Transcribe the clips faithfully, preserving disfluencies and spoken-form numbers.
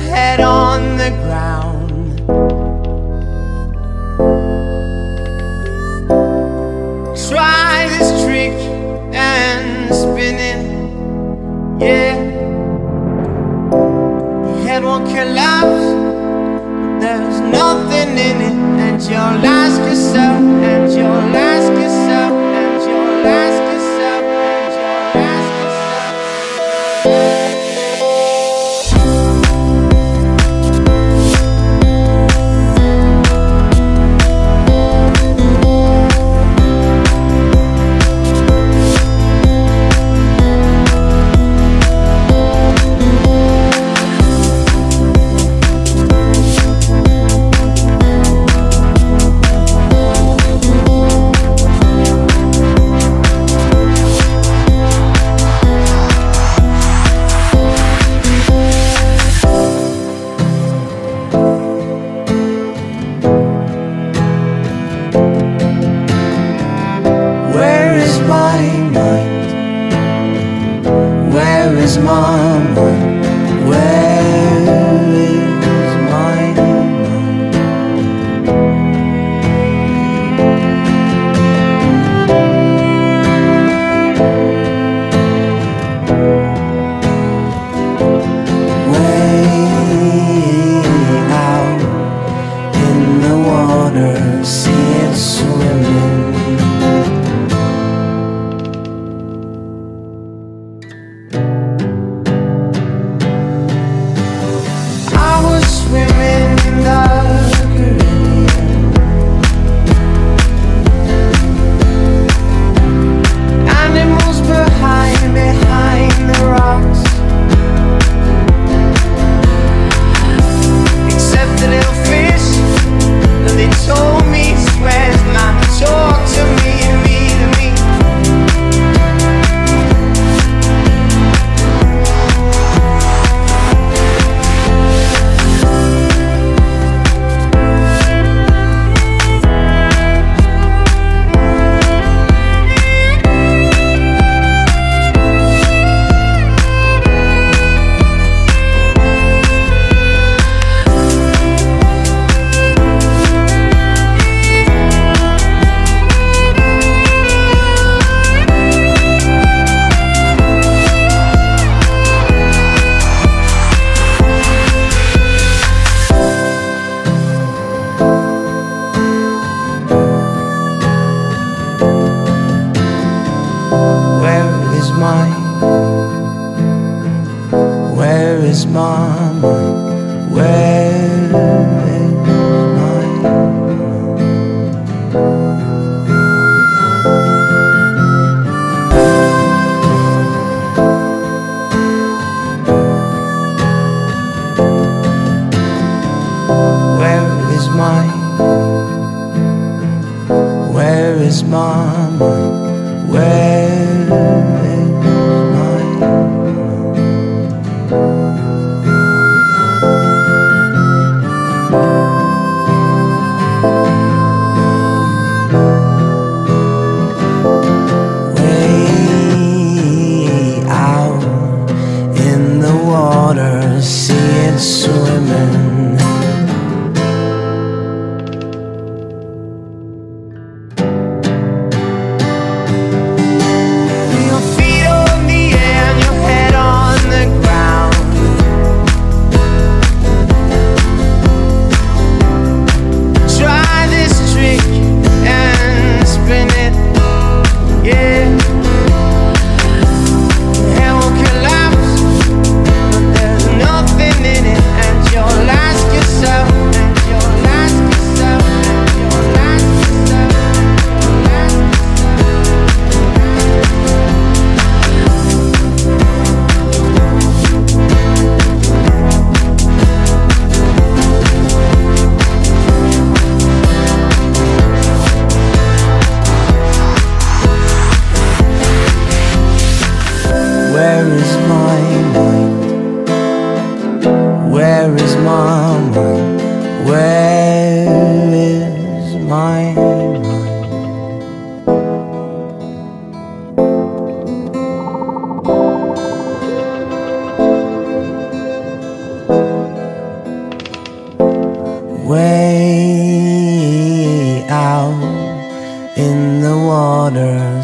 your head on the ground. Try this trick and spin it, yeah. Your head won't collapse, there's nothing in it. And you'll ask yourself, and you'll ask yourself, and you'll ask yourself, and you'll ask yourself.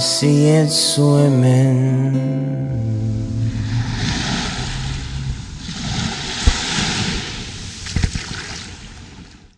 see it swimming.